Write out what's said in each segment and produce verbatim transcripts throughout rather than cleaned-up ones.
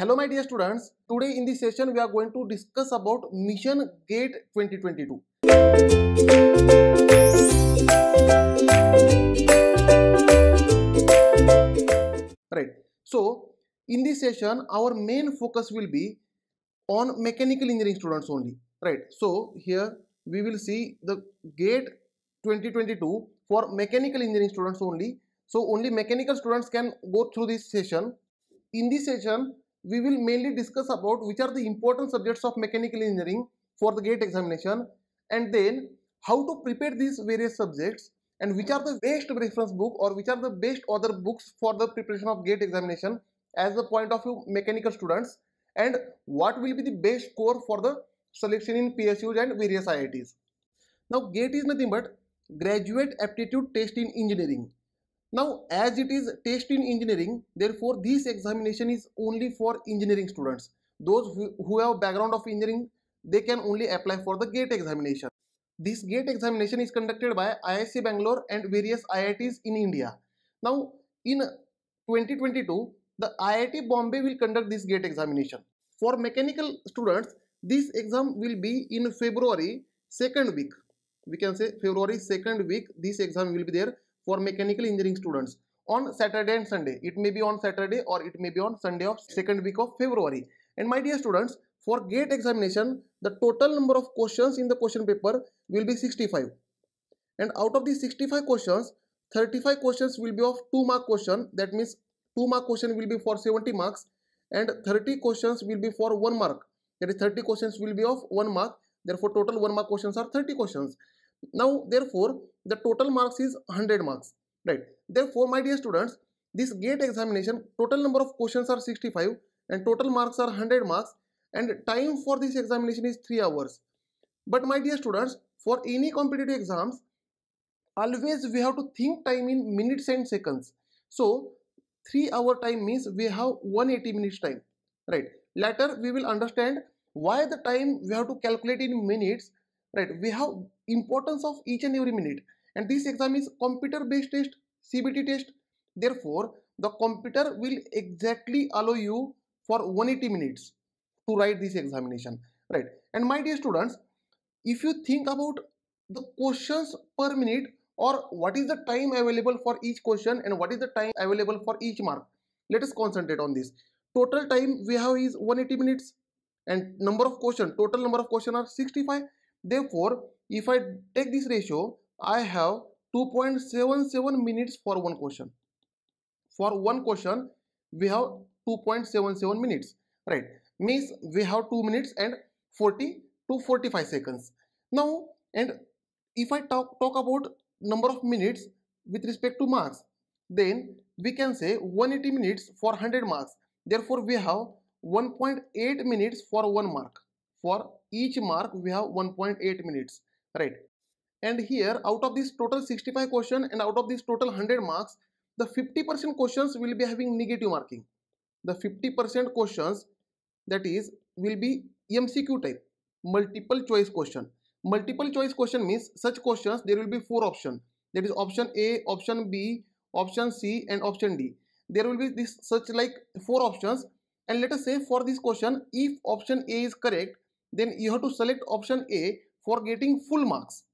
Hello my dear students, today in this session we are going to discuss about Mission GATE twenty twenty-two. Right. So in this session our main focus will be on mechanical engineering students only. Right. So here we will see the GATE twenty twenty-two for mechanical engineering students only. So only mechanical students can go through this session. In this session we will mainly discuss about which are the important subjects of mechanical engineering for the GATE examination, and then how to prepare these various subjects and which are the best reference book or which are the best other books for the preparation of GATE examination as the point of view mechanical students, and what will be the best score for the selection in P S Us and various I I Ts. Now GATE is nothing but Graduate Aptitude Test in Engineering. Now as it is test in engineering, therefore this examination is only for engineering students. Those who, who have background of engineering, they can only apply for the GATE examination. This GATE examination is conducted by I I S c Bangalore and various I I Ts in India. Now in twenty twenty-two, the I I T Bombay will conduct this GATE examination. For mechanical students, this exam will be in February second week. We can say February second week this exam will be there. For mechanical engineering students on Saturday and Sunday. It may be on Saturday or it may be on Sunday of second week of February. And my dear students, for GATE examination, the total number of questions in the question paper will be sixty-five. And out of these sixty-five questions, thirty-five questions will be of two mark question. That means two mark question will be for seventy marks, and thirty questions will be for one mark. That is, thirty questions will be of one mark. Therefore, total one mark questions are thirty questions. Now, therefore, the total marks is one hundred marks, right? Therefore, my dear students, this GATE examination, total number of questions are sixty-five and total marks are one hundred marks, and time for this examination is three hours. But my dear students, for any competitive exams, always we have to think time in minutes and seconds. So, three hour time means we have one hundred eighty minutes time, right? Later, we will understand why the time we have to calculate in minutes, right? We have importance of each and every minute, and this exam is computer based test, C B T test. Therefore, the computer will exactly allow you for one hundred eighty minutes to write this examination, right? And my dear students, if you think about the questions per minute or what is the time available for each question and what is the time available for each mark, let us concentrate on this. Total time we have is one hundred eighty minutes, and number of question, total number of question are sixty-five. Therefore, if I take this ratio, I have two point seven seven minutes for one question. For one question, we have two point seven seven minutes, right? Means we have two minutes and forty to forty-five seconds. Now, and if I talk, talk about number of minutes with respect to marks, then we can say one hundred eighty minutes for one hundred marks. Therefore, we have one point eight minutes for one mark. For each mark, we have one point eight minutes. Right, and here out of this total sixty-five question and out of this total one hundred marks, the fifty percent questions will be having negative marking. The fifty percent questions, that is, will be M C Q type, multiple choice question. Multiple choice question means such questions there will be four options. That is option A, option B, option C, and option D. There will be this such like four options, and let us say for this question, if option A is correct, then you have to select option A for getting full marks,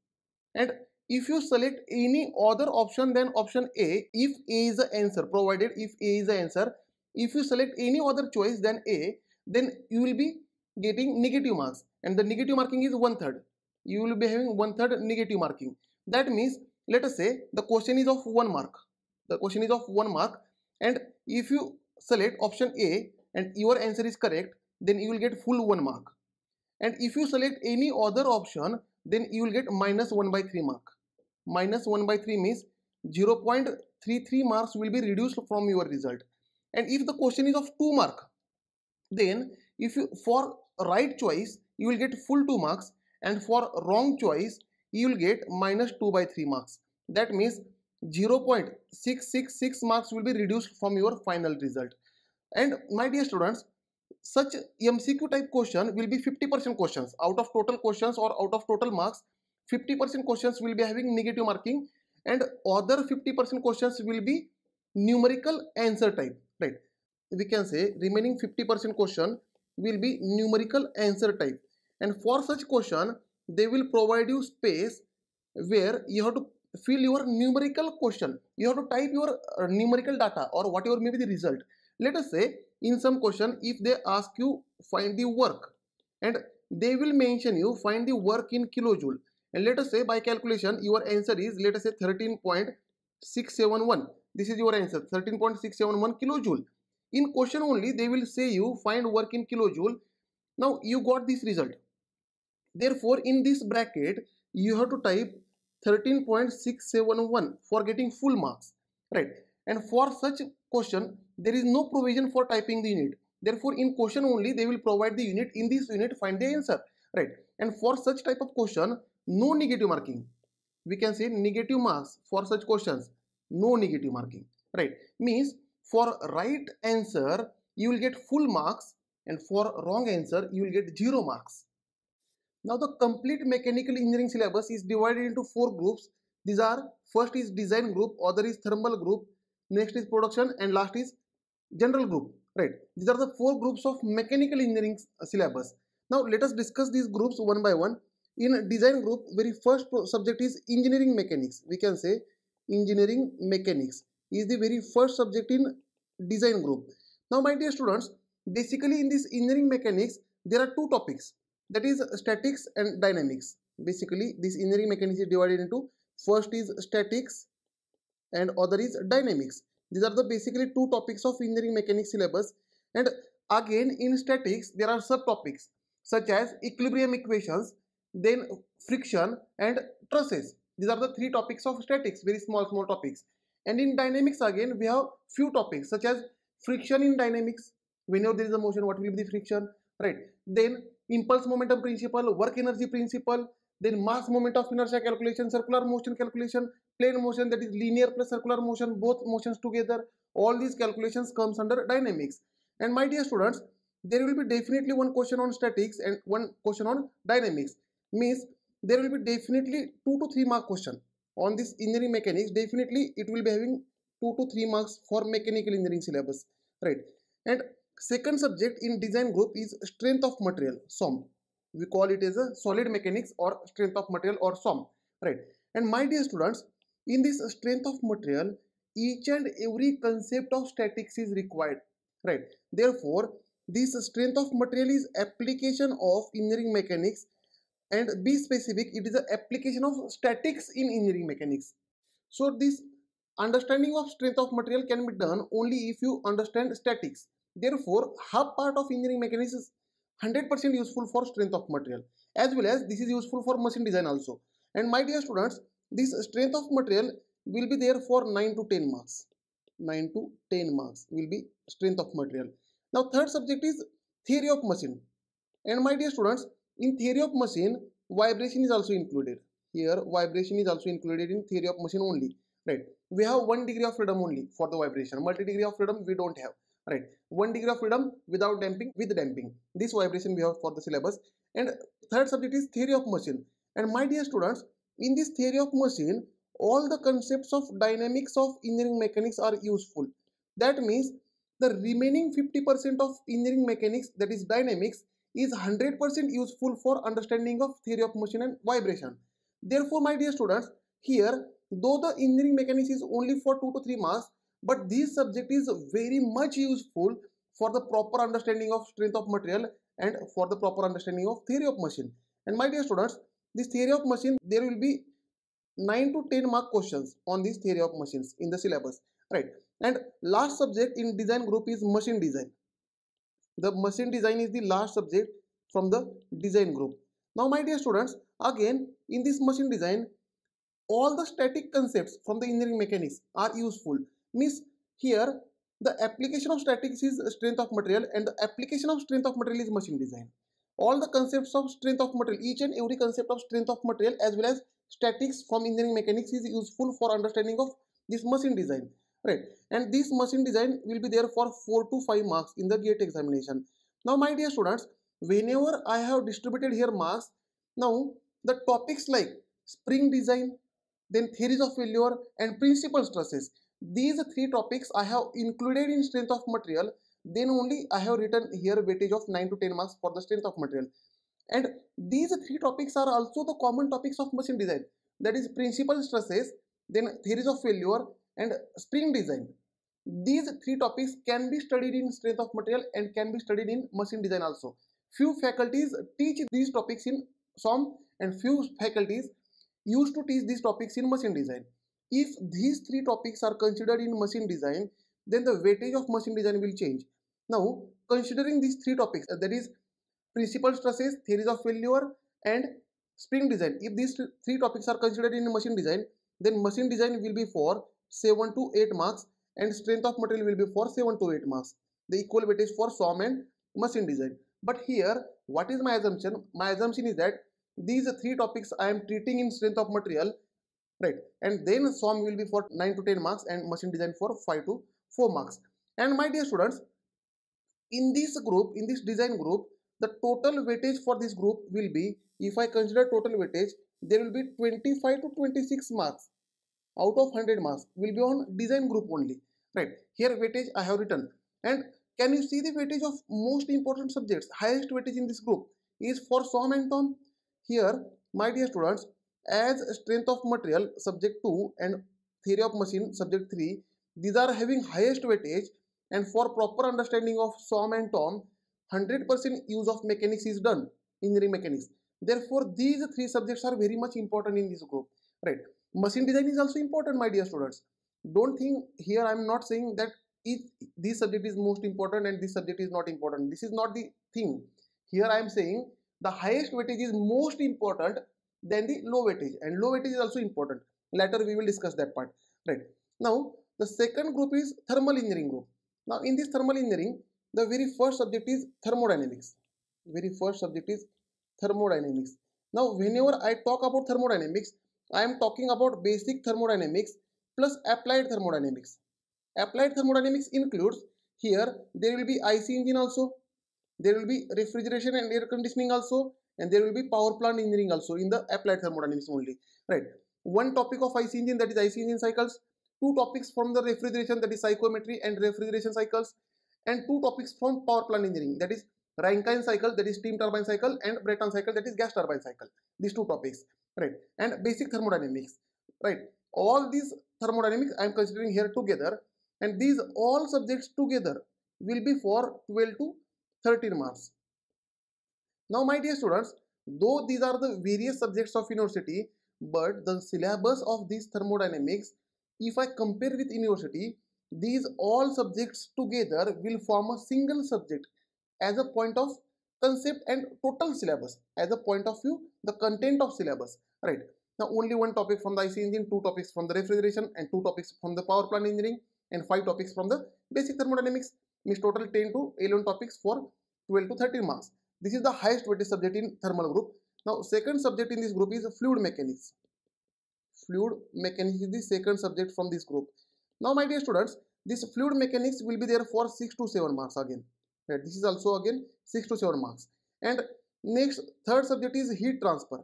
and if you select any other option than option A, if A is the answer, provided if A is the answer, if you select any other choice than A, then you will be getting negative marks, and the negative marking is one third. You will be having one third negative marking. That means, let us say the question is of one mark. The question is of one mark, and if you select option A and your answer is correct, then you will get full one mark. And if you select any other option, then you will get minus one by three mark. Minus one by three means zero point three three marks will be reduced from your result. And if the question is of two mark, then if you for right choice, you will get full two marks, and for wrong choice, you will get minus two by three marks. That means zero point six six six marks will be reduced from your final result. And my dear students, such M C Q type question will be fifty percent questions. Out of total questions or out of total marks, fifty percent questions will be having negative marking, and other fifty percent questions will be numerical answer type, right? we can say remaining fifty percent question will be numerical answer type, and for such question they will provide you space where you have to fill your numerical question. You have to type your uh, numerical data or whatever may be the result. Let us say in some question if they ask you find the work, and they will mention you find the work in kilojoule, and let us say by calculation your answer is, let us say thirteen point six seven one. This is your answer, thirteen point six seven one kilojoule. In question only they will say you find work in kilojoule. Now you got this result. Therefore in this bracket you have to type thirteen point six seven one for getting full marks, right? And for such question there is no provision for typing the unit. Therefore in question only they will provide the unit, in this unit find the answer, right? And for such type of question no negative marking. We can say negative marks for such questions, no negative marking, right? Means for right answer you will get full marks, and for wrong answer you will get zero marks. Now the complete mechanical engineering syllabus is divided into four groups. These are, first is design group, other is thermal group, next is production, and last is general group, right? These are the four groups of mechanical engineering syllabus. Now let us discuss these groups one by one. In design group, very first subject is engineering mechanics. We can say engineering mechanics is the very first subject in design group. Now my dear students, basically in this engineering mechanics there are two topics, that is statics and dynamics. Basically this engineering mechanics is divided into, first is statics and other is dynamics. These are the basically two topics of engineering mechanics syllabus. And again in statics there are subtopics such as equilibrium equations, then friction and trusses. These are the three topics of statics, very small small topics. And in dynamics again we have few topics such as friction in dynamics, whenever there is a motion what will be the friction, right? Then impulse momentum principle, work energy principle, then mass moment of inertia calculation, circular motion calculation, plane motion, that is linear plus circular motion, both motions together, all these calculations comes under dynamics. And my dear students, there will be definitely one question on statics and one question on dynamics. Means there will be definitely two to three mark question on this engineering mechanics. Definitely it will be having two to three marks for mechanical engineering syllabus, right? And second subject in design group is strength of material, S O M. We call it as a solid mechanics or strength of material or S O M, right? And my dear students, in this strength of material, each and every concept of statics is required, right? Therefore, this strength of material is application of engineering mechanics, and be specific, it is an application of statics in engineering mechanics. So this understanding of strength of material can be done only if you understand statics. Therefore, half part of engineering mechanics is one hundred percent useful for strength of material, as well as this is useful for machine design also. And my dear students, this strength of material will be there for nine to ten marks. nine to ten marks will be strength of material. Now third subject is theory of machine. And my dear students, in theory of machine, vibration is also included. Here vibration is also included in theory of machine only, right? We have one degree of freedom only for the vibration. Multi degree of freedom we don't have, right? One degree of freedom without damping, with damping. This vibration we have for the syllabus. And third subject is theory of machine. And my dear students, in this theory of machine, all the concepts of dynamics of engineering mechanics are useful. That means the remaining fifty percent of engineering mechanics, that is dynamics, is one hundred percent useful for understanding of theory of motion and vibration. Therefore, my dear students, here, though the engineering mechanics is only for two to three marks, but this subject is very much useful for the proper understanding of strength of material and for the proper understanding of theory of machine. And my dear students, this theory of machine, there will be nine to ten mark questions on this theory of machines in the syllabus, right? And last subject in design group is machine design. The machine design is the last subject from the design group. Now my dear students, again in this machine design, all the static concepts from the engineering mechanics are useful. Means here the application of statics is strength of material and the application of strength of material is machine design. All the concepts of strength of material, each and every concept of strength of material as well as statics from engineering mechanics is useful for understanding of this machine design, right? And this machine design will be there for four to five marks in the GATE examination. Now my dear students, whenever I have distributed here marks, now the topics like spring design, then theories of failure and principal stresses, these three topics I have included in strength of material, then only I have written here weightage of nine to ten marks for the strength of material. And these three topics are also the common topics of machine design, that is principal stresses, then theories of failure and spring design. These three topics can be studied in strength of material and can be studied in machine design also. Few faculties teach these topics in S O M and few faculties used to teach these topics in machine design. If these three topics are considered in machine design, then the weightage of machine design will change. Now, considering these three topics, that is principal stresses, theories of failure and spring design, if these three topics are considered in machine design, then machine design will be for seven to eight marks and strength of material will be for seven to eight marks. The equal weightage for S O M and machine design. But here, what is my assumption? My assumption is that these three topics I am treating in strength of material, right? And then S O M will be for nine to ten marks and machine design for five to four marks. And my dear students, in this group, in this design group, the total weightage for this group will be, if I consider total weightage, there will be twenty-five to twenty-six marks out of one hundred marks will be on design group only, right? Here weightage I have written. And can you see the weightage of most important subjects? Highest weightage in this group is for S O M and T O M. Here, my dear students, as strength of material subject two and theory of machine subject three, these are having highest weightage, and for proper understanding of S O M and T O M, one hundred percent use of mechanics is done, engineering mechanics. Therefore, these three subjects are very much important in this group, right? Machine design is also important, my dear students. Don't think here I am not saying that if this subject is most important and this subject is not important. This is not the thing. Here I am saying the highest weightage is most important than the low weightage, and low weightage is also important. Later we will discuss that part, right? Now, the second group is thermal engineering group. Now, in this thermal engineering, the very first subject is thermodynamics. Very first subject is thermodynamics. Now, whenever I talk about thermodynamics, I am talking about basic thermodynamics plus applied thermodynamics. Applied thermodynamics includes, here there will be I C engine also, there will be refrigeration and air conditioning also, and there will be power plant engineering also in the applied thermodynamics only, right? One topic of I C engine, that is I C engine cycles, two topics from the refrigeration, that is psychometry and refrigeration cycles, and two topics from power plant engineering, that is Rankine cycle, that is steam turbine cycle, and Brayton cycle, that is gas turbine cycle. These two topics, right? And basic thermodynamics, right? All these thermodynamics I am considering here together, and these all subjects together will be for twelve to thirteen marks. Now, my dear students, though these are the various subjects of university, but the syllabus of these thermodynamics, if I compare with university, these all subjects together will form a single subject as a point of concept and total syllabus, as a point of view, the content of syllabus, right? Now, only one topic from the I C engine, two topics from the refrigeration, and two topics from the power plant engineering, and five topics from the basic thermodynamics, means total ten to eleven topics for twelve to thirteen marks. This is the highest weighted subject in thermal group. Now, second subject in this group is fluid mechanics. Fluid mechanics is the second subject from this group. Now, my dear students, this fluid mechanics will be there for six to seven marks again. Right, this is also again six to seven marks. And next, third subject is heat transfer.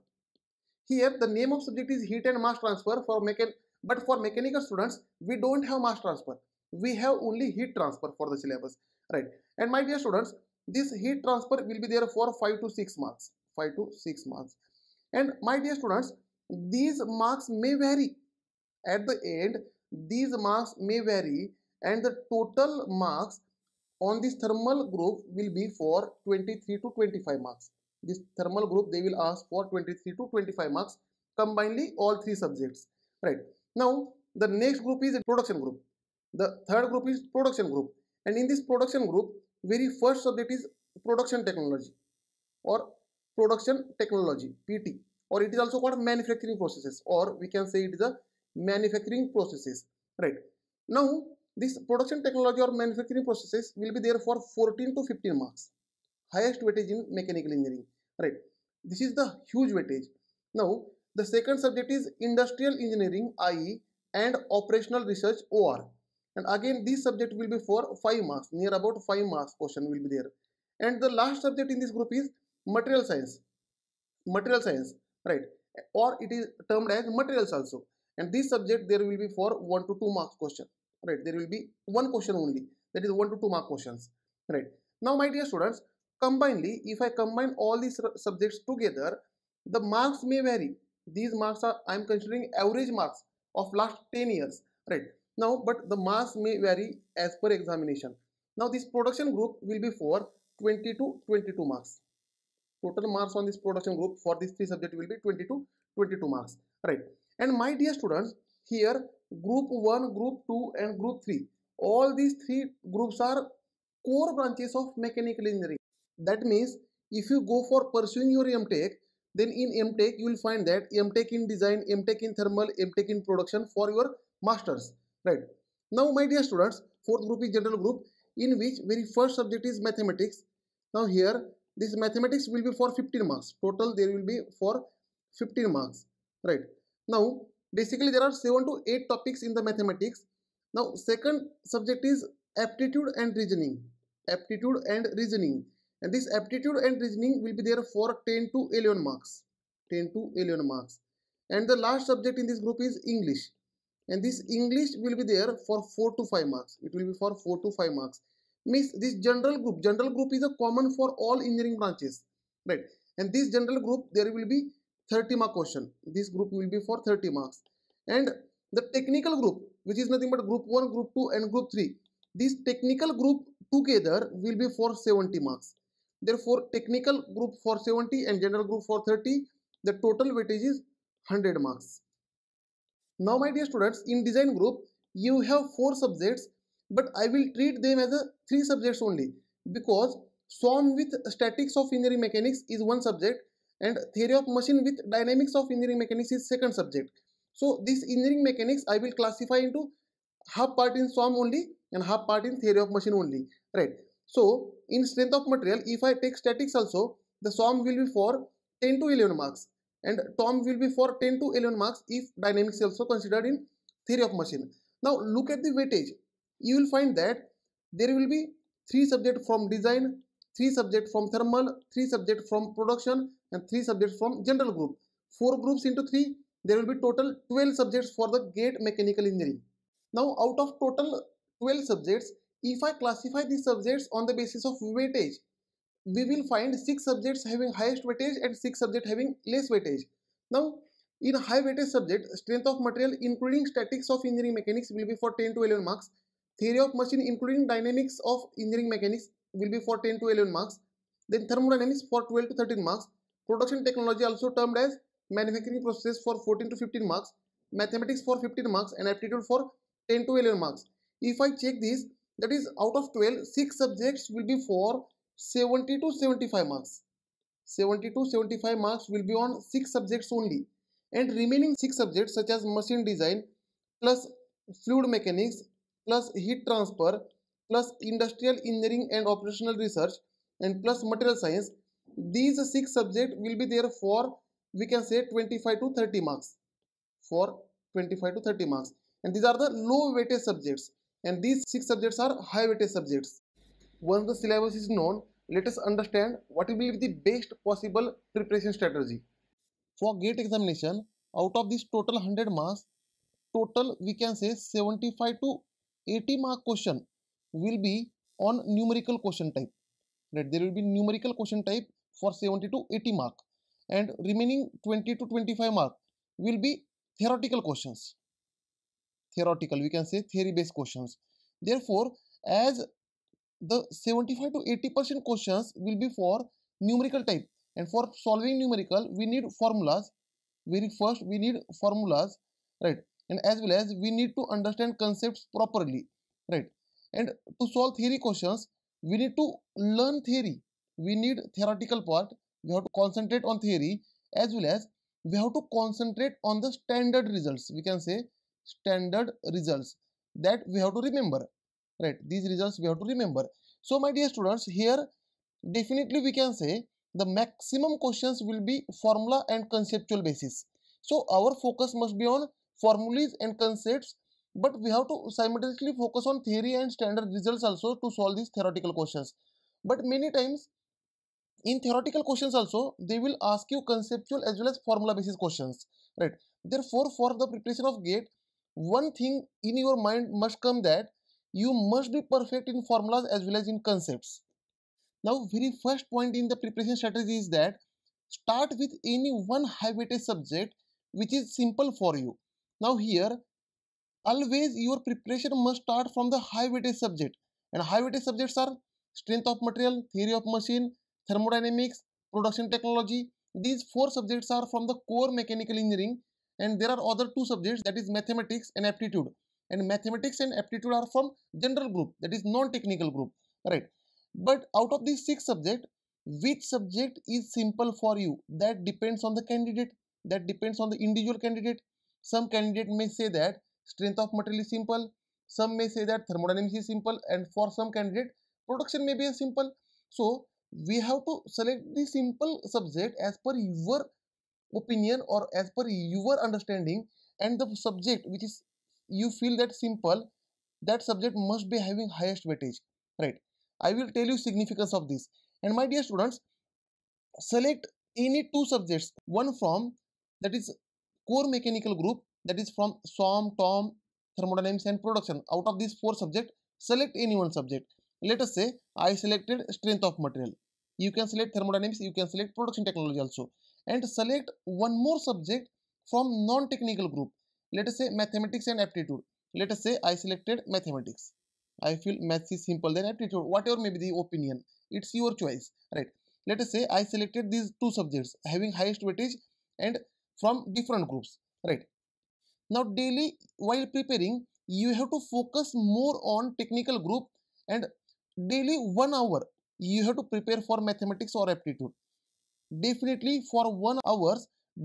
Here, the name of subject is heat and mass transfer, for mechan but for mechanical students, we don't have mass transfer. We have only heat transfer for the syllabus, right? And my dear students, this heat transfer will be there for five to six marks. five to six marks. And my dear students, these marks may vary. At the end, these marks may vary, and the total marks on this thermal group will be for twenty-three to twenty-five marks. This thermal group, they will ask for twenty-three to twenty-five marks, combinedly all three subjects, right? Now, the next group is a production group. The third group is production group. And in this production group, very first subject is production technology or production technology, P T, or it is also called manufacturing processes, or we can say it is a manufacturing processes, right? Now, this production technology or manufacturing processes will be there for fourteen to fifteen marks. Highest weightage in mechanical engineering, right? This is the huge weightage. Now, the second subject is industrial engineering, I E, and operational research, O R. And again, this subject will be for five marks, near about five marks question will be there. And the last subject in this group is material science. Material science, right? Or it is termed as materials also. And this subject there will be for one to two marks question. Right, there will be one question only, that is one to two mark questions, right? Now, my dear students, combinedly, if I combine all these subjects together, the marks may vary. These marks are, I am considering average marks of last ten years, right? Now, but the marks may vary as per examination. Now, this production group will be for twenty to twenty-two marks. Total marks on this production group for these three subjects will be twenty to twenty-two marks, right? And my dear students, here group one, group two and group three, all these three groups are core branches of mechanical engineering. That means if you go for pursuing your M Tech, then in M Tech you will find that M Tech in design, M Tech in thermal, M Tech in production for your masters, right? Now my dear students, fourth group is general group, in which very first subject is mathematics. Now here this mathematics will be for fifteen marks. Total there will be for fifteen marks, right? Now basically there are seven to eight topics in the mathematics. Now second subject is aptitude and reasoning. Aptitude and reasoning. And this aptitude and reasoning will be there for ten to eleven marks. ten to eleven marks. And the last subject in this group is English. And this English will be there for four to five marks. It will be for four to five marks. Means this general group. General group is a common for all engineering branches, right? And this general group there will be thirty mark question. This group will be for thirty marks. And the technical group, which is nothing but group one, group two and group three. This technical group together will be for seventy marks. Therefore, technical group for seventy and general group for thirty. The total weightage is one hundred marks. Now, my dear students, in design group, you have four subjects, but I will treat them as a three subjects only, because S O M with statics of engineering mechanics is one subject and theory of machine with dynamics of engineering mechanics is second subject. So, this engineering mechanics I will classify into half part in S O M only and half part in theory of machine only, right? So, in strength of material, if I take statics also, the S O M will be for ten to eleven marks and T O M will be for ten to eleven marks if dynamics also considered in theory of machine. Now, look at the weightage. You will find that there will be three subjects from design, three subjects from thermal, three subjects from production and three subjects from general group. four groups into three, there will be total twelve subjects for the GATE mechanical engineering. Now, out of total twelve subjects, if I classify these subjects on the basis of weightage, we will find six subjects having highest weightage and six subjects having less weightage. Now, in a high weightage subject, strength of material including statics of engineering mechanics will be for ten to eleven marks. Theory of machine including dynamics of engineering mechanics will be for ten to eleven marks. Then thermodynamics for twelve to thirteen marks. Production technology also termed as manufacturing process for fourteen to fifteen marks. Mathematics for fifteen marks and aptitude for ten to eleven marks. If I check these, that is out of twelve, six subjects will be for seventy to seventy-five marks. seventy to seventy-five marks will be on six subjects only. And remaining six subjects such as machine design, plus fluid mechanics, plus heat transfer, plus industrial engineering and operational research, and plus material science. These six subjects will be there for, we can say, twenty-five to thirty marks. For twenty-five to thirty marks. And these are the low weighted subjects. And these six subjects are high weighted subjects. Once the syllabus is known, let us understand what will be the best possible preparation strategy. For GATE examination, out of this total one hundred marks, total we can say seventy-five to eighty mark question will be on numerical question type. Right? There will be numerical question type for seventy to eighty mark. And remaining twenty to twenty-five mark will be theoretical questions. Theoretical, we can say theory based questions. Therefore, as the seventy-five to eighty percent questions will be for numerical type, and for solving numerical we need formulas. Very first we need formulas, right? And as well as we need to understand concepts properly, right? And to solve theory questions we need to learn theory. We need theoretical part, we have to concentrate on theory, as well as we have to concentrate on the standard results. We can say standard results that we have to remember, right? These results we have to remember. So my dear students, here definitely we can say the maximum questions will be formula and conceptual basis. So our focus must be on formulas and concepts, but we have to simultaneously focus on theory and standard results also to solve these theoretical questions. But many times in theoretical questions also they will ask you conceptual as well as formula basis questions, right? Therefore, for the preparation of GATE, one thing in your mind must come that you must be perfect in formulas as well as in concepts. Now, very first point in the preparation strategy is that start with any one high weightage subject which is simple for you. Now here, always your preparation must start from the high weightage subject, and high weightage subjects are strength of material, theory of machine, thermodynamics, production technology. These four subjects are from the core mechanical engineering, and there are other two subjects, that is mathematics and aptitude. And mathematics and aptitude are from general group, that is non-technical group, right? But out of these six subjects, which subject is simple for you? That depends on the candidate, that depends on the individual candidate. Some candidate may say that strength of material is simple, some may say that thermodynamics is simple, and for some candidate production may be simple. So we have to select the simple subject as per your opinion or as per your understanding, and the subject which is you feel that simple, that subject must be having highest weightage, right? I will tell you significance of this. And my dear students, select any two subjects, one from, that is core mechanical group, that is from SOM, TOM, thermodynamics and production. Out of these four subjects, select any one subject. Let us say I selected strength of material. You can select thermodynamics, you can select production technology also. And select one more subject from non-technical group. Let us say mathematics and aptitude. Let us say I selected mathematics. I feel maths is simple than aptitude, whatever may be the opinion. It's your choice, right? Let us say I selected these two subjects having highest weightage and from different groups, right? Now daily while preparing, you have to focus more on technical group, and daily one hour you have to prepare for mathematics or aptitude. Definitely for one hour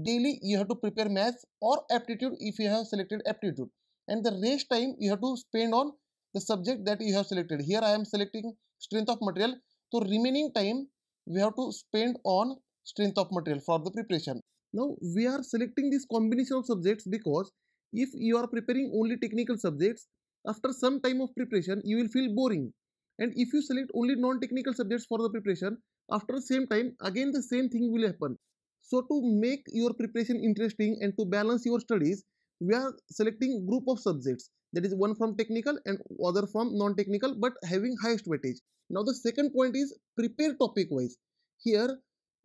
daily you have to prepare maths or aptitude if you have selected aptitude, and the rest time you have to spend on the subject that you have selected. Here I am selecting strength of material. So remaining time we have to spend on strength of material for the preparation. Now we are selecting this combination of subjects because if you are preparing only technical subjects, after some time of preparation you will feel boring. And if you select only non-technical subjects for the preparation, after same time again the same thing will happen. So to make your preparation interesting and to balance your studies, we are selecting group of subjects, that is one from technical and other from non-technical but having highest weightage. Now the second point is prepare topic wise. Here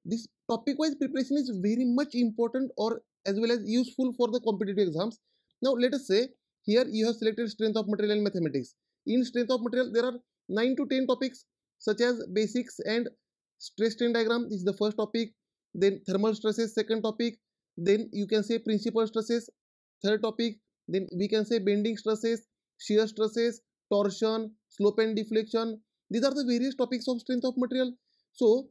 this topic wise preparation is very much important or as well as useful for the competitive exams. Now let us say here you have selected strength of material and mathematics. In strength of material there are nine to ten topics such as basics and stress strain diagram is the first topic, then thermal stresses second topic, then you can say principal stresses third topic, then we can say bending stresses, shear stresses, torsion, slope and deflection. These are the various topics of strength of material. So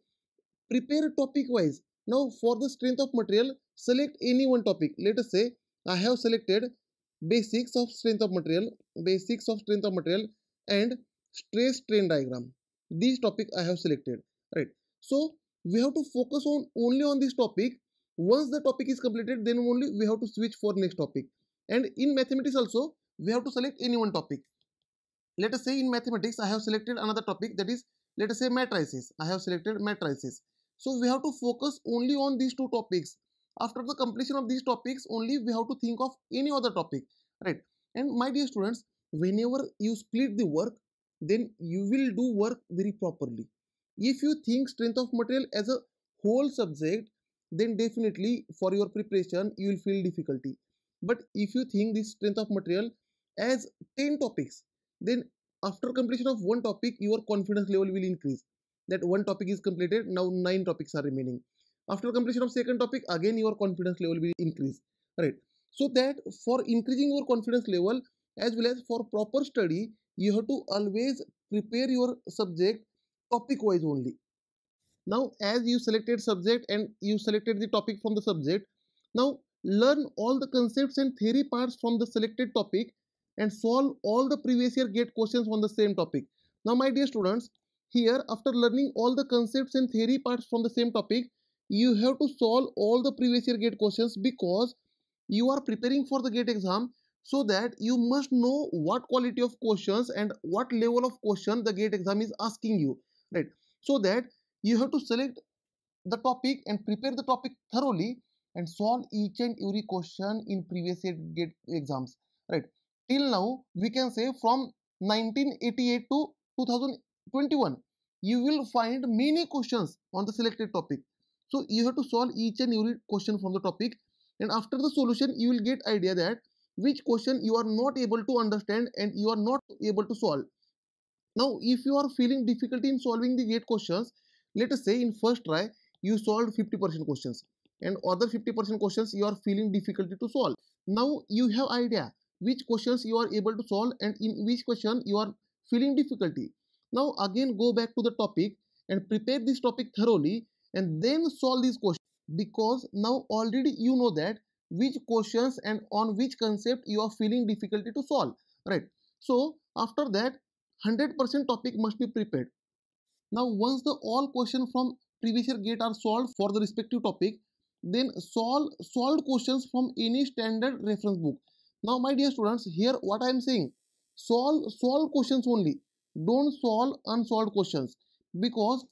prepare topic wise. Now for the strength of material, select any one topic. Let us say I have selected basics of strength of material, basics of strength of material and stress strain diagram. These topic I have selected, right? So we have to focus on only on this topic. Once the topic is completed, then only we have to switch for next topic. And in mathematics also, we have to select any one topic. Let us say in mathematics, I have selected another topic, that is, let us say matrices. I have selected matrices. So we have to focus only on these two topics. After the completion of these topics, only we have to think of any other topic, right? And my dear students, whenever you split the work, then you will do work very properly. If you think strength of material as a whole subject, then definitely for your preparation, you will feel difficulty. But if you think this strength of material as ten topics, then after completion of one topic, your confidence level will increase. That one topic is completed, now nine topics are remaining. After completion of second topic, again your confidence level will increase, right? So that for increasing your confidence level as well as for proper study, you have to always prepare your subject topic wise only. Now as you selected subject and you selected the topic from the subject, now learn all the concepts and theory parts from the selected topic and solve all the previous year GATE questions on the same topic. Now my dear students, here after learning all the concepts and theory parts from the same topic, you have to solve all the previous year GATE questions because you are preparing for the GATE exam, so that you must know what quality of questions and what level of question the GATE exam is asking you, right? So that you have to select the topic and prepare the topic thoroughly and solve each and every question in previous year GATE exams, right? Till now, we can say from nineteen eighty-eight to two thousand twenty-one, you will find many questions on the selected topic. So you have to solve each and every question from the topic, and after the solution you will get idea that which question you are not able to understand and you are not able to solve. Now if you are feeling difficulty in solving the GATE questions, let us say in first try you solved fifty percent questions and other fifty percent questions you are feeling difficulty to solve. Now you have idea which questions you are able to solve and in which question you are feeling difficulty. Now again go back to the topic and prepare this topic thoroughly and then solve these questions, because now already you know that which questions and on which concept you are feeling difficulty to solve, right? So after that one hundred percent topic must be prepared. Now once the all questions from previous year GATE are solved for the respective topic, then solve solved questions from any standard reference book. Now my dear students, here what I am saying, solve solve questions only, don't solve unsolved questions, because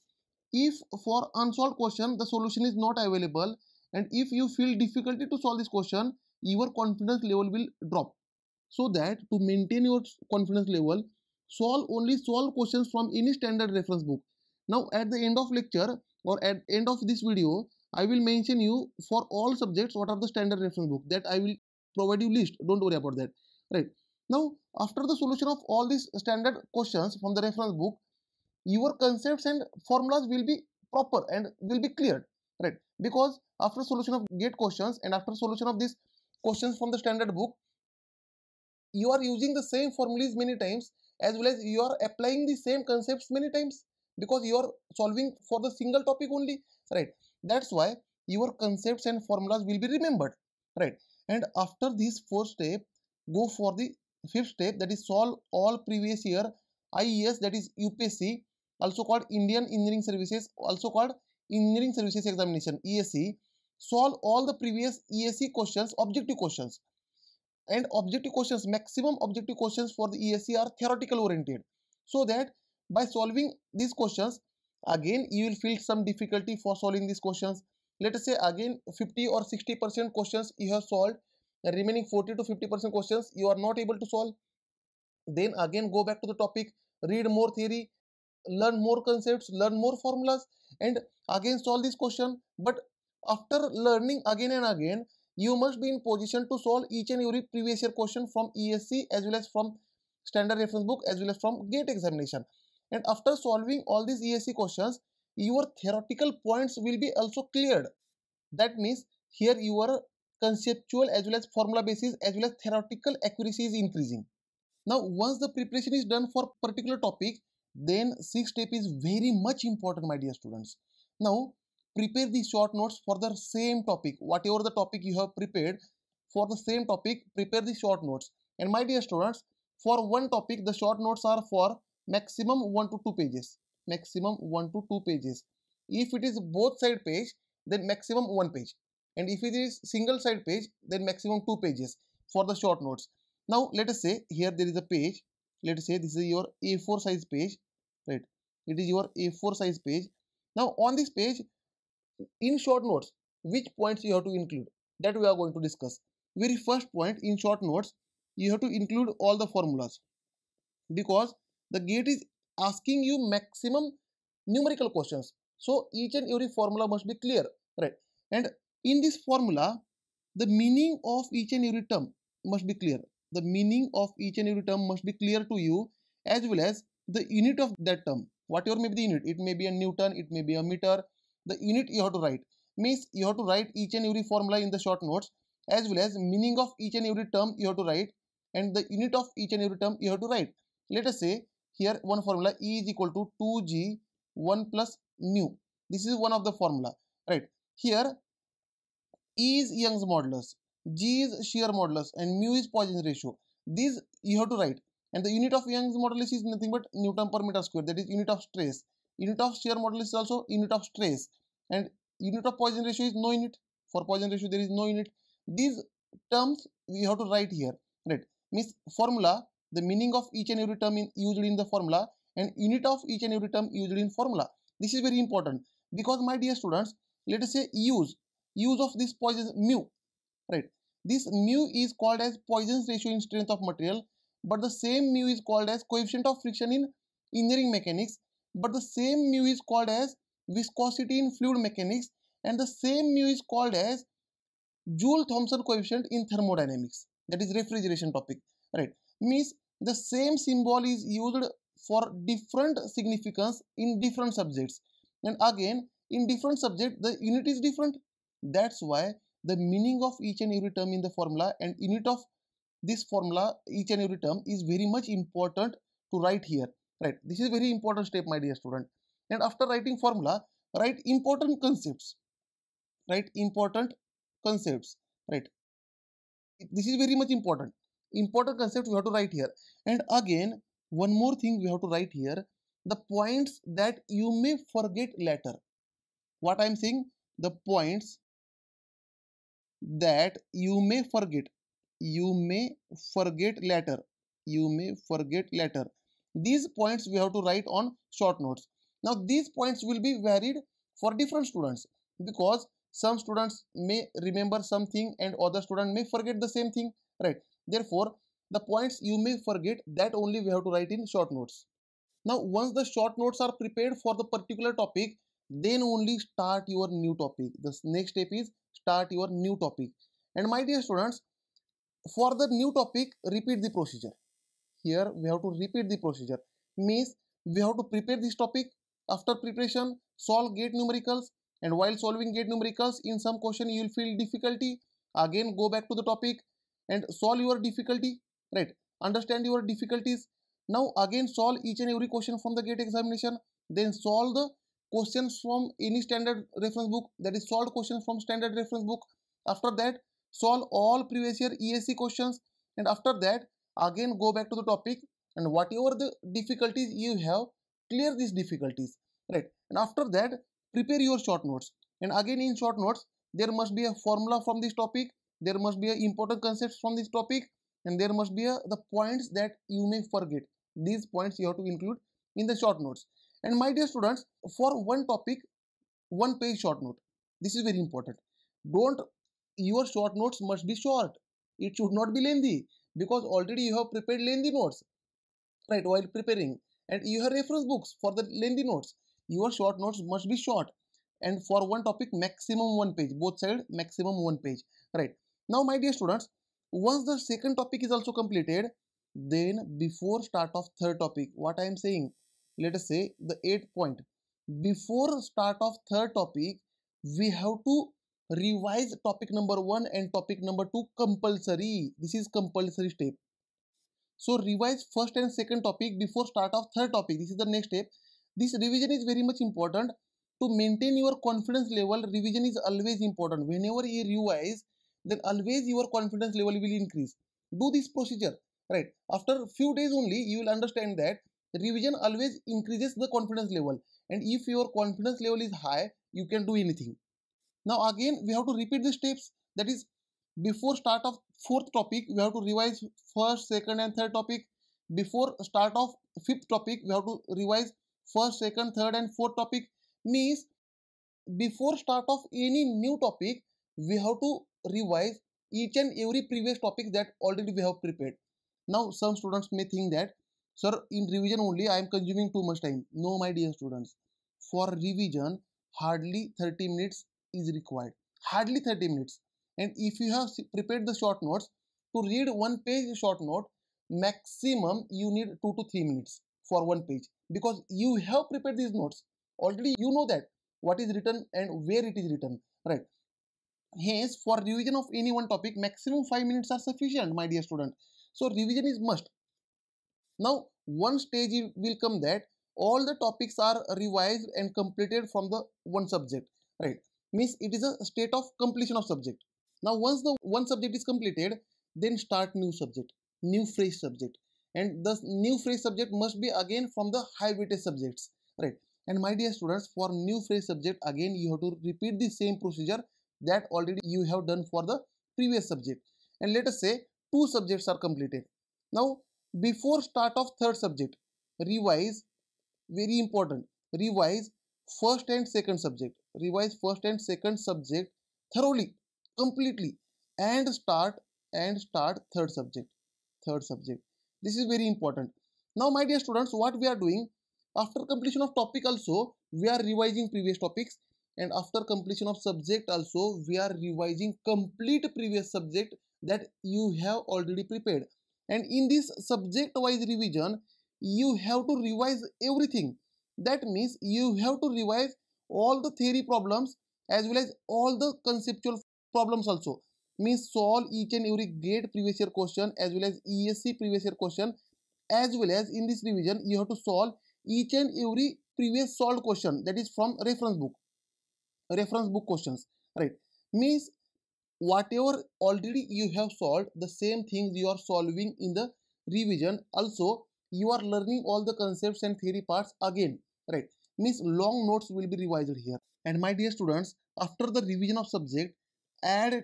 if for unsolved question the solution is not available and if you feel difficulty to solve this question, your confidence level will drop. So that to maintain your confidence level, solve only solve questions from any standard reference book. Now at the end of lecture or at end of this video, I will mention you for all subjects what are the standard reference book, that I will provide you list, don't worry about that, right? Now after the solution of all these standard questions from the reference book, your concepts and formulas will be proper and will be cleared, right? Because after solution of GATE questions and after solution of these questions from the standard book, you are using the same formulas many times, as well as you are applying the same concepts many times, because you are solving for the single topic only, right? That's why your concepts and formulas will be remembered, right? And after this fourth step, go for the fifth step, that is solve all previous year I E S, that is U P S C, also called Indian Engineering Services, also called Engineering Services Examination, E S E. Solve all the previous E S E questions, objective questions. And objective questions, maximum objective questions for the E S E are theoretical oriented. So that by solving these questions, again you will feel some difficulty for solving these questions. Let us say again fifty or sixty percent questions you have solved, and remaining forty to fifty percent questions you are not able to solve. Then again go back to the topic, read more theory, learn more concepts, learn more formulas, and again solve this question. But after learning again and again, you must be in position to solve each and every previous year question from E S E as well as from standard reference book as well as from GATE examination. And after solving all these E S E questions, your theoretical points will be also cleared. That means here your conceptual as well as formula basis as well as theoretical accuracy is increasing. Now once the preparation is done for particular topic, then sixth step is very much important, my dear students. Now prepare the short notes for the same topic, whatever the topic you have prepared for the same topic, prepare the short notes. And my dear students, for one topic the short notes are for maximum one to two pages, maximum one to two pages. If it is both side page, then maximum one page, and if it is single side page, then maximum two pages for the short notes. Now let us say here there is a page, let us say this is your A four size page, right? It is your A four size page. Now on this page, in short notes, which points you have to include, that we are going to discuss. Very first point, in short notes you have to include all the formulas, because the GATE is asking you maximum numerical questions, so each and every formula must be clear, right? And in this formula, the meaning of each and every term must be clear, the meaning of each and every term must be clear to you, as well as the unit of that term, whatever may be the unit, it may be a Newton, it may be a meter, the unit you have to write. Means you have to write each and every formula in the short notes, as well as meaning of each and every term you have to write, and the unit of each and every term you have to write. Let us say here one formula, E is equal to two G one plus mu, this is one of the formula, right? Here E is Young's modulus, G is shear modulus, and mu is Poisson's ratio. These you have to write, and the unit of Young's modulus is nothing but Newton per meter square, that is unit of stress. Unit of shear modulus is also unit of stress, and unit of Poisson ratio is no unit. For Poisson ratio there is no unit. These terms we have to write here, right? Means formula, the meaning of each and every term in, used in the formula, and unit of each and every term used in formula. This is very important, because my dear students, let us say use use of this Poisson's mu, right? This mu is called as Poisson's ratio in strength of material, but the same mu is called as coefficient of friction in engineering mechanics, but the same mu is called as viscosity in fluid mechanics and the same mu is called as Joule-Thomson coefficient in thermodynamics, that is refrigeration topic, right? Means the same symbol is used for different significance in different subjects, and again in different subject the unit is different. That's why the meaning of each and every term in the formula and unit of this formula, each and every term, is very much important to write here, right? This is very important step, my dear student. And after writing formula, write important concepts, right? Important concepts, right? This is very much important. Important concept we have to write here. And again, one more thing we have to write here, the points that you may forget later. What I am saying, the points that you may forget, you may forget later, you may forget later. These points we have to write on short notes. Now these points will be varied for different students, because some students may remember something and other student may forget the same thing, right? Therefore, the points you may forget, that only we have to write in short notes. Now once the short notes are prepared for the particular topic, then only start your new topic. The next step is start your new topic. And my dear students, for the new topic, repeat the procedure. Here we have to repeat the procedure. Means we have to prepare this topic. After preparation, solve GATE numericals. And while solving GATE numericals, in some question you will feel difficulty. Again, go back to the topic and solve your difficulty, right? Understand your difficulties. Now again, solve each and every question from the GATE examination. Then solve the questions from any standard reference book, that is solved questions from standard reference book. After that, solve all previous year E S E questions, and after that again go back to the topic, and whatever the difficulties you have, clear these difficulties, right? And after that, prepare your short notes. And again in short notes, there must be a formula from this topic, there must be an important concepts from this topic, and there must be a, the points that you may forget. These points you have to include in the short notes. And my dear students, for one topic, one page short note. This is very important. Don't Your short notes must be short. It should not be lengthy, because already you have prepared lengthy notes, right, while preparing, and you have reference books for the lengthy notes. Your short notes must be short, and for one topic maximum one page, both sides maximum one page, right? Now my dear students, once the second topic is also completed, then before start of third topic, what I am saying, let us say the eighth point, before start of third topic, we have to revise topic number one and topic number two compulsory. This is compulsory step. So revise first and second topic before start of third topic. This is the next step. This revision is very much important to maintain your confidence level. Revision is always important. Whenever you revise, then always your confidence level will increase. Do this procedure, right? After few days only, you will understand that revision always increases the confidence level, and if your confidence level is high, you can do anything. Now again we have to repeat the steps, that is before start of fourth topic we have to revise first, second and third topic. Before start of fifth topic we have to revise first, second, third and fourth topic. Means before start of any new topic we have to revise each and every previous topic that already we have prepared. Now some students may think that, sir, in revision only I am consuming too much time. No, my dear students, for revision hardly thirty minutes is required, hardly thirty minutes. And if you have prepared the short notes, to read one page short note, maximum you need two to three minutes for one page, because you have prepared these notes already. You know that what is written and where it is written, right? Hence for revision of any one topic maximum five minutes are sufficient, my dear student. So revision is must. Now one stage will come that all the topics are revised and completed from the one subject, right? Means it is a state of completion of subject. Now once the one subject is completed, then start new subject, new fresh subject, and the new fresh subject must be again from the high weightage subjects, right? And my dear students, for new fresh subject again you have to repeat the same procedure that already you have done for the previous subject. And let us say two subjects are completed. Now before start of third subject, revise, very important, revise first and second subject, revise first and second subject thoroughly, completely, and start and start third subject, third subject. This is very important. Now my dear students, what we are doing, After completion of topic also, we are revising previous topics, and after completion of subject also, we are revising complete previous subject that you have already prepared. And in this subject wise revision, you have to revise everything. That means you have to revise all the theory problems as well as all the conceptual problems also. Means solve each and every GATE previous year question as well as E S E previous year question, as well as in this revision you have to solve each and every previous solved question, that is from reference book, reference book questions, right? Means whatever already you have solved, the same things you are solving in the revision. Also you are learning all the concepts and theory parts again, right? Means long notes will be revised here. And my dear students, after the revision of subject, add two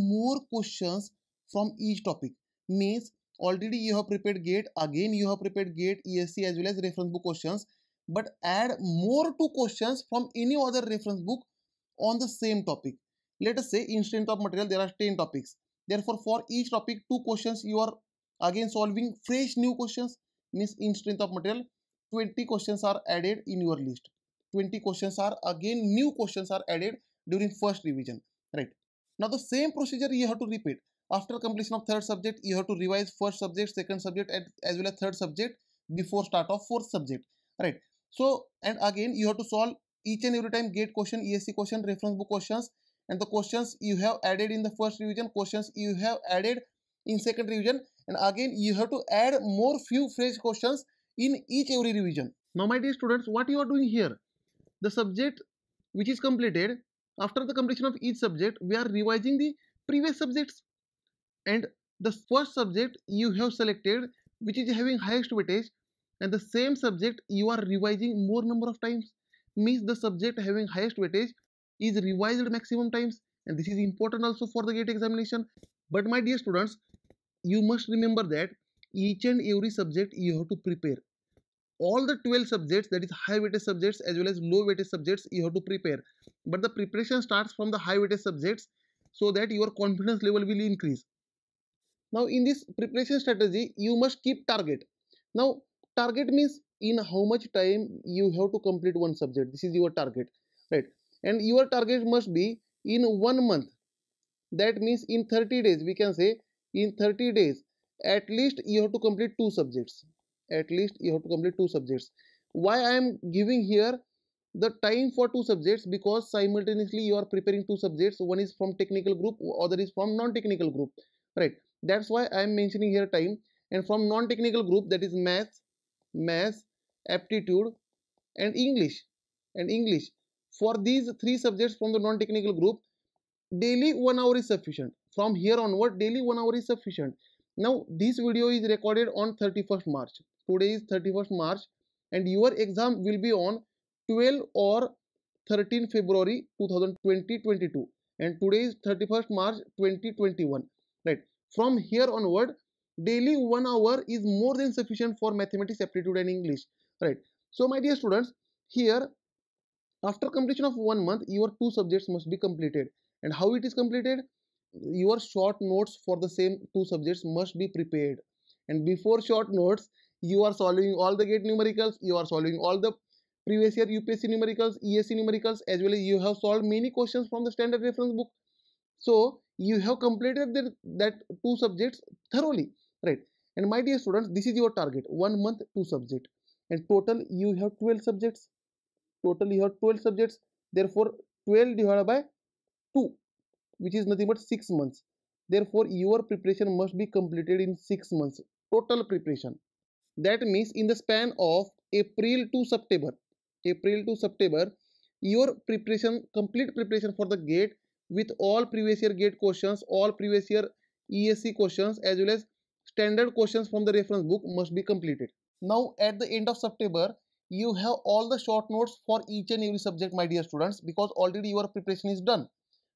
more questions from each topic. Means already you have prepared GATE, again you have prepared GATE, E S E as well as reference book questions, but add more two questions from any other reference book on the same topic. Let us say in strength of material there are ten topics, therefore for each topic two questions you are again solving fresh new questions. Means in strength of material twenty questions are added in your list, twenty questions are again new questions are added during first revision, right? Now the same procedure you have to repeat. After completion of third subject, you have to revise first subject, second subject, as well as third subject before start of fourth subject, right? So, and again you have to solve each and every time GATE question, E S E question, reference book questions, and the questions you have added in the first revision, questions you have added in second revision, and again you have to add more few fresh questions in each every revision. Now my dear students, what you are doing here, the subject which is completed, after the completion of each subject we are revising the previous subjects, and the first subject you have selected which is having highest weightage, and the same subject you are revising more number of times. Means the subject having highest weightage is revised maximum times, and this is important also for the GATE examination. But my dear students, you must remember that each and every subject you have to prepare. All the twelve subjects, that is high weightage subjects as well as low weightage subjects, you have to prepare. But the preparation starts from the high weightage subjects so that your confidence level will increase. Now in this preparation strategy, you must keep target. Now target means in how much time you have to complete one subject. This is your target, right? And your target must be in one month. That means in thirty days, we can say in thirty days, at least you have to complete two subjects. At least you have to complete two subjects. Why I am giving here the time for two subjects? Because simultaneously you are preparing two subjects. One is from technical group, other is from non-technical group, right? That's why I am mentioning here time. And from non-technical group, that is math, math, aptitude, and English, and English. For these three subjects from the non-technical group, daily one hour is sufficient. From here onward, daily one hour is sufficient. Now, this video is recorded on thirty-first March. Today is thirty-first March, and your exam will be on twelve or thirteen February two thousand twenty-two, and today is thirty-first March twenty twenty-one, right? From here onward, daily one hour is more than sufficient for mathematics, aptitude, and English, right? So, my dear students, here, after completion of one month, your two subjects must be completed. And how it is completed? Your short notes for the same two subjects must be prepared. And before short notes, you are solving all the GATE numericals, you are solving all the previous year U P S C numericals, E S E numericals, as well as you have solved many questions from the standard reference book. So, you have completed the, that two subjects thoroughly, right? And my dear students, this is your target, one month, two subjects. And total, you have twelve subjects. Total, you have twelve subjects. Therefore, twelve divided by two, which is nothing but six months. Therefore, your preparation must be completed in six months. Total preparation. That means in the span of April to September, April to September, your preparation, complete preparation for the GATE with all previous year GATE questions, all previous year E S E questions, as well as standard questions from the reference book must be completed. Now, at the end of September, you have all the short notes for each and every subject, my dear students, because already your preparation is done.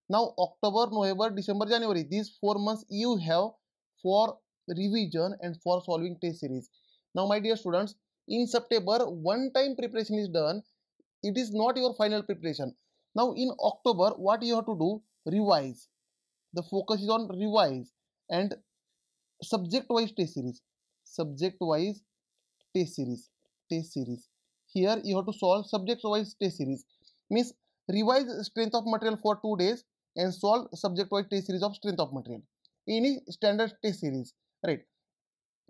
Now, October, November, December, January, these four months you have for revision and for solving test series. Now, my dear students, in September, one time preparation is done. It is not your final preparation. Now, in October, what you have to do? Revise. The focus is on revise and subject-wise test series. Subject-wise test series. Test series. Here you have to solve subject wise test series, means revise strength of material for two days and solve subject wise test series of strength of material in standard test series, right?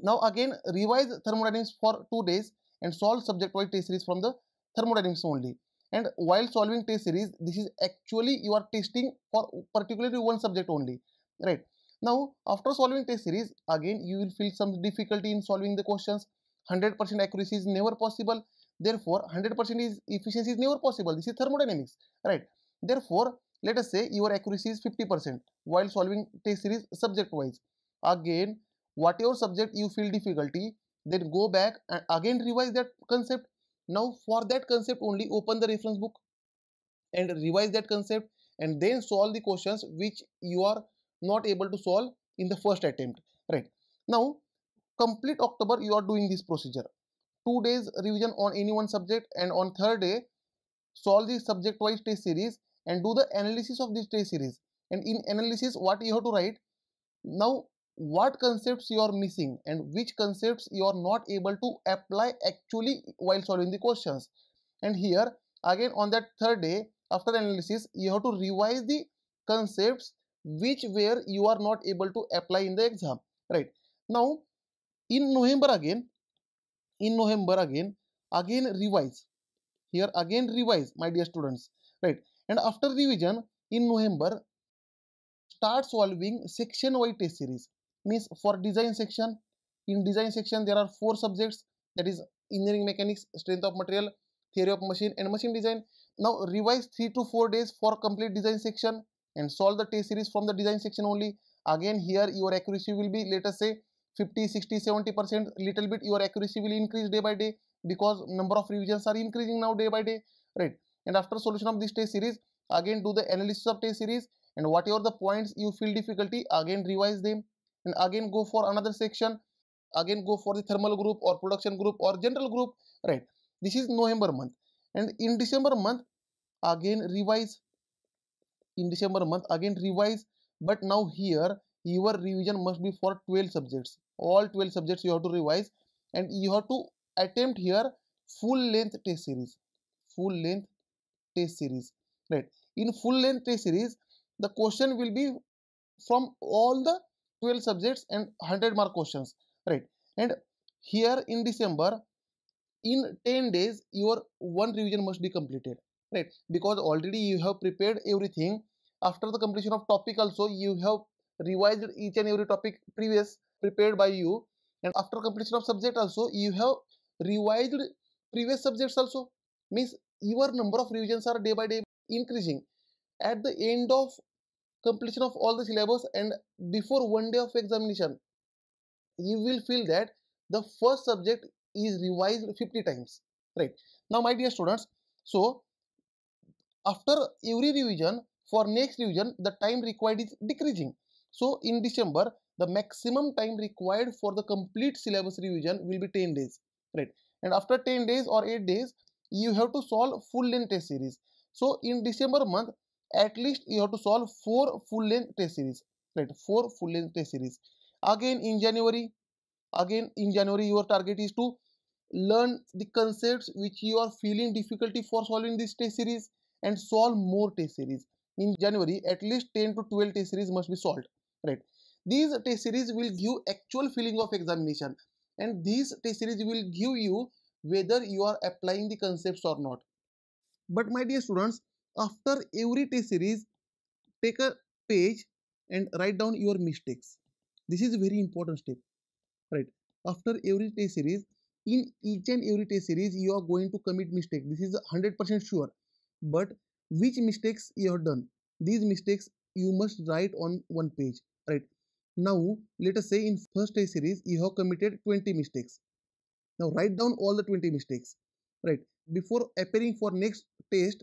Now again revise thermodynamics for two days and solve subject wise test series from the thermodynamics only. And while solving test series, this is actually you are testing for particularly one subject only, right? Now after solving test series, again you will feel some difficulty in solving the questions. one hundred percent accuracy is never possible, therefore one hundred percent is efficiency is never possible. This is thermodynamics, right? Therefore let us say your accuracy is fifty percent while solving test series subject wise. Again whatever subject you feel difficulty, then go back and again revise that concept. Now for that concept only open the reference book and revise that concept and then solve the questions which you are not able to solve in the first attempt, right? Now complete October you are doing this procedure. Two days revision on any one subject and on third day solve the subject wise test series and do the analysis of this test series. And in analysis what you have to write? Now what concepts you are missing and which concepts you are not able to apply actually while solving the questions. And here again on that third day after analysis you have to revise the concepts which where you are not able to apply in the exam, right? Now in November again in November again again revise. Here again revise, my dear students, right? And after revision in November start solving section wide test series, means for design section. In design section there are four subjects, that is engineering mechanics, strength of material, theory of machine and machine design. Now revise three to four days for complete design section and solve the test series from the design section only. Again here your accuracy will be, let us say fifty, sixty, seventy percent. Little bit your accuracy will increase day by day because number of revisions are increasing now day by day, right? And after solution of this test series again do the analysis of test series and whatever the points you feel difficulty again revise them and again go for another section, again go for the thermal group or production group or general group, right? This is November month. And in December month again revise. In December month again revise, but now here your revision must be for twelve subjects. All twelve subjects you have to revise and you have to attempt here full length test series, full length test series, right? In full length test series the question will be from all the twelve subjects and one hundred mark questions, right? And here in December in ten days your one revision must be completed, right? Because already you have prepared everything. After the completion of topic also you have revised each and every topic previous prepared by you, and after completion of subject also you have revised previous subjects also. Means your number of revisions are day by day increasing. At the end of completion of all the syllabus and before one day of examination you will feel that the first subject is revised fifty times, right? Now my dear students, so after every revision for next revision the time required is decreasing. So in December the maximum time required for the complete syllabus revision will be ten days, right? And after ten days or eight days you have to solve full length test series. So in December month at least you have to solve four full length test series, right? Four full length test series. Again in January, again in January your target is to learn the concepts which you are feeling difficulty for solving this test series and solve more test series. In January at least ten to twelve test series must be solved, right? These test series will give actual feeling of examination and these test series will give you whether you are applying the concepts or not. But my dear students, after every test series take a page and write down your mistakes. This is a very important step, right? After every test series, in each and every test series you are going to commit mistake. This is one hundred percent sure. But which mistakes you have done, these mistakes you must write on one page, right? Now let us say in first test series you have committed twenty mistakes. Now write down all the twenty mistakes, right? Before appearing for next test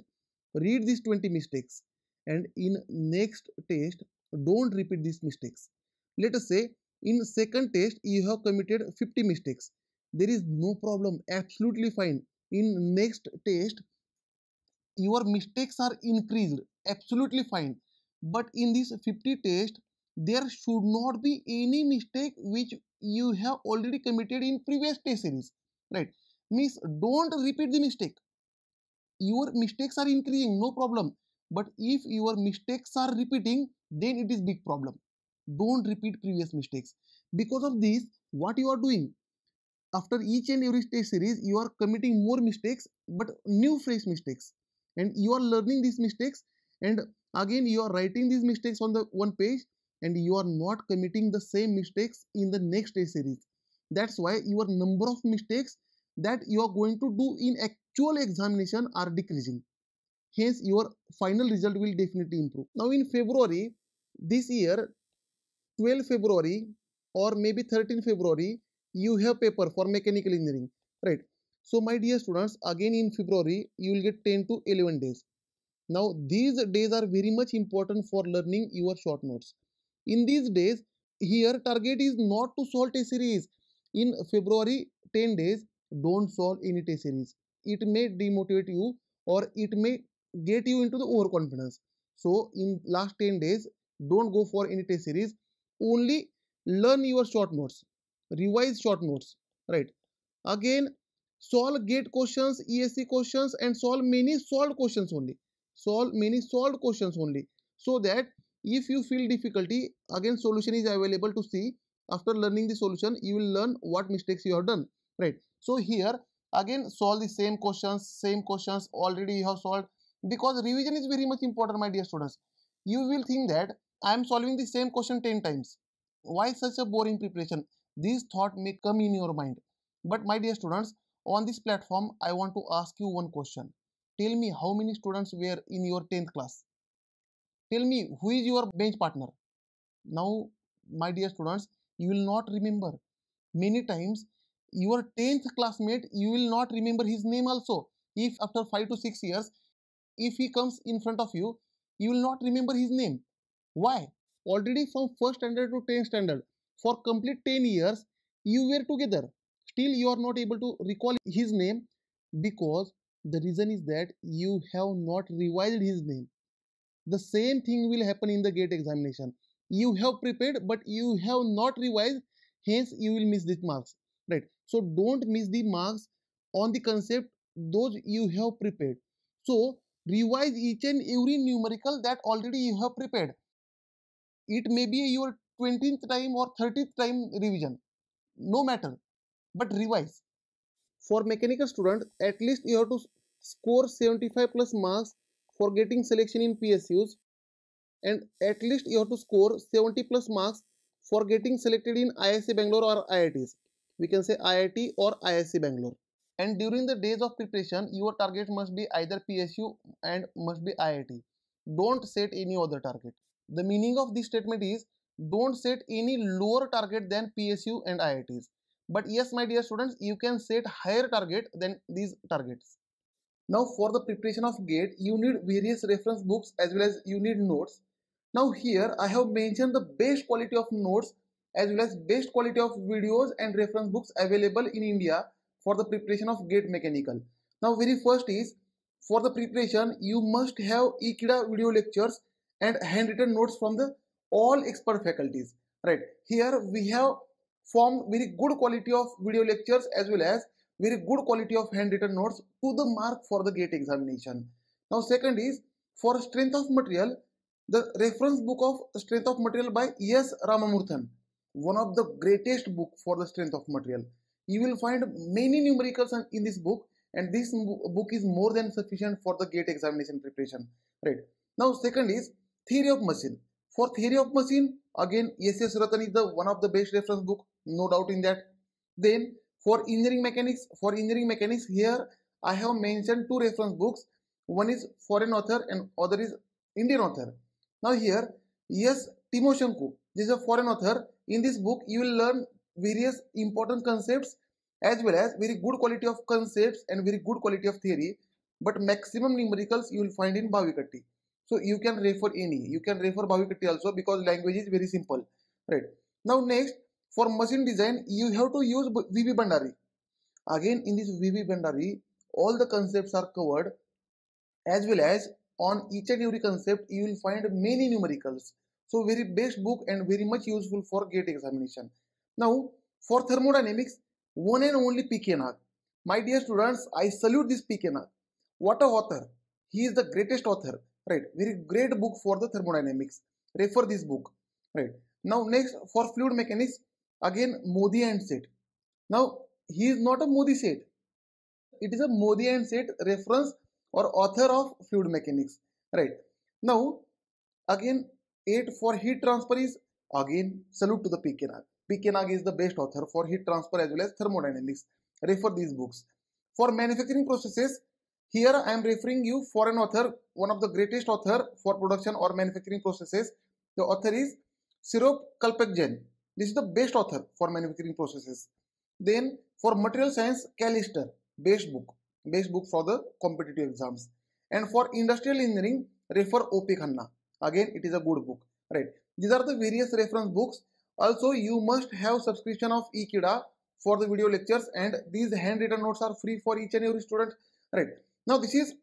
read these twenty mistakes and in next test don't repeat these mistakes. Let us say in second test you have committed fifty mistakes. There is no problem, absolutely fine. In next test your mistakes are increased, absolutely fine. But in this fifty test there should not be any mistake which you have already committed in previous test series, right? means don't repeat the mistake. Your mistakes are increasing, no problem. But if your mistakes are repeating, then it is big problem. Don't repeat previous mistakes. Because of this, what you are doing? After each and every test series, you are committing more mistakes, but new fresh mistakes. And you are learning these mistakes, and again you are writing these mistakes on the one page, and you are not committing the same mistakes in the next test series. That's why your number of mistakes that you are going to do in actual examination are decreasing. Hence, your final result will definitely improve. Now, in February this year, twelve February or maybe thirteen February, you have paper for mechanical engineering, right? So, my dear students, again in February, you will get ten to eleven days. Now, these days are very much important for learning your short notes. In these days, here target is not to solve test series. In February, ten days, don't solve any test series. It may demotivate you or it may get you into the overconfidence. So, in last ten days, don't go for any test series. Only learn your short notes, revise short notes, right? Again, solve GATE questions, E S E questions, and solve many solved questions only. Solve many solved questions only. So that if you feel difficulty, again solution is available to see. After learning the solution, you will learn what mistakes you have done, right? So here, again solve the same questions, same questions already you have solved. Because revision is very much important, my dear students. You will think that I am solving the same question ten times. Why such a boring preparation? This thought may come in your mind. But my dear students, on this platform, I want to ask you one question. Tell me how many students were in your tenth class. Tell me who is your bench partner. Now, my dear students, you will not remember. Many times, your tenth classmate, you will not remember his name also. If after five to six years, if he comes in front of you, you will not remember his name. Why? Already from first standard to tenth standard, for complete ten years, you were together. Still, you are not able to recall his name because the reason is that you have not revised his name. The same thing will happen in the GATE examination. You have prepared, but you have not revised. Hence, you will miss these marks, right? So, don't miss the marks on the concept those you have prepared. So, revise each and every numerical that already you have prepared. It may be your twentieth time or thirtieth time revision. No matter. But revise. For mechanical student, at least you have to score seventy-five plus marks for getting selection in P S Us, and at least you have to score seventy plus marks for getting selected in I I S C Bangalore or I I Ts. We can say I I T or I I S C Bangalore. And during the days of preparation, your target must be either P S U and must be I I T. Don't set any other target. The meaning of this statement is don't set any lower target than P S U and I I Ts. But yes, my dear students, you can set higher target than these targets. Now, for the preparation of GATE, you need various reference books as well as you need notes. Now here, I have mentioned the best quality of notes as well as best quality of videos and reference books available in India for the preparation of GATE Mechanical. Now, very first is, for the preparation, you must have Ekeeda video lectures and handwritten notes from the all expert faculties, right? Here, we have formed very good quality of video lectures as well as very good quality of handwritten notes to the mark for the GATE examination. Now, second is, for strength of material, the reference book of strength of material by S. Ramamurthan, one of the greatest book for the strength of material. You will find many numericals in this book, and this book is more than sufficient for the GATE examination preparation, right? Now, second is theory of machine. For theory of machine, again, S S Ratan is the one of the best reference book, no doubt in that. Then, for engineering mechanics, for engineering mechanics, here I have mentioned two reference books. One is foreign author and other is Indian author. Now here, yes, Timoshenko, this is a foreign author. In this book, you will learn various important concepts as well as very good quality of concepts and very good quality of theory. But maximum numericals you will find in Bhavikatti. So you can refer any. You can refer Bhavikatti also because language is very simple, right? Now next, for machine design, you have to use V B Bhandari. Again, in this V B Bhandari, all the concepts are covered, as well as on each and every concept, you will find many numericals. So, very best book and very much useful for GATE examination. Now, for thermodynamics, one and only P K Nag. My dear students, I salute this P K Nag. What a author! He is the greatest author. Right, very great book for the thermodynamics. Refer this book. Right. Now next, for fluid mechanics, again Modi and Seth. Now he is not a Modi Seth. It is a Modi and Seth reference or author of fluid mechanics. Right. Now again eight for heat transfer is again salute to the P K Nag. P K Nag is the best author for heat transfer as well as thermodynamics. Refer these books. For manufacturing processes, here I am referring you for an author, one of the greatest author for production or manufacturing processes. The author is Sirup Kalpakjian. This is the best author for manufacturing processes. Then for material science, Callister, best book, best book for the competitive exams. And for industrial engineering, refer O P Khanna. Again, it is a good book. Right. These are the various reference books. Also, you must have subscription of Ekeeda for the video lectures, and these handwritten notes are free for each and every student. Right. Now this is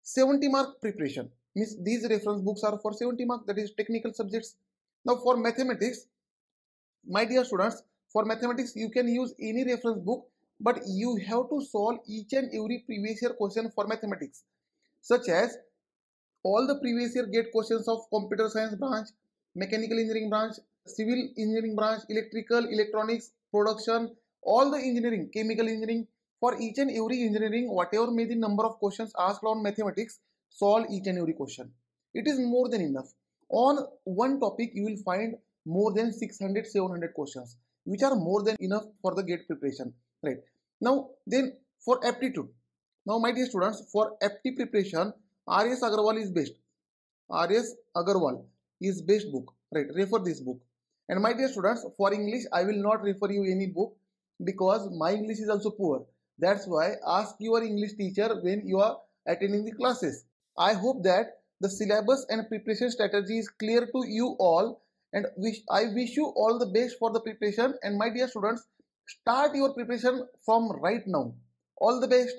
seventy mark preparation. Means these reference books are for seventy mark, that is technical subjects. Now for mathematics, my dear students, for mathematics you can use any reference book, but you have to solve each and every previous year question for mathematics, such as all the previous year GATE questions of computer science branch, mechanical engineering branch, civil engineering branch, electrical, electronics, production, all the engineering, chemical engineering. For each and every engineering, whatever may the number of questions asked on mathematics, solve each and every question. It is more than enough. On one topic, you will find more than six hundred to seven hundred questions, which are more than enough for the GATE preparation. Right. Now, then for aptitude. Now, my dear students, for aptitude preparation, R S Agarwal is best. R S Agarwal is best book. Right. Refer this book. And my dear students, for English, I will not refer you any book, because my English is also poor. That's why ask your English teacher when you are attending the classes. I hope that the syllabus and preparation strategy is clear to you all, and wish, I wish you all the best for the preparation. And my dear students, start your preparation from right now. All the best.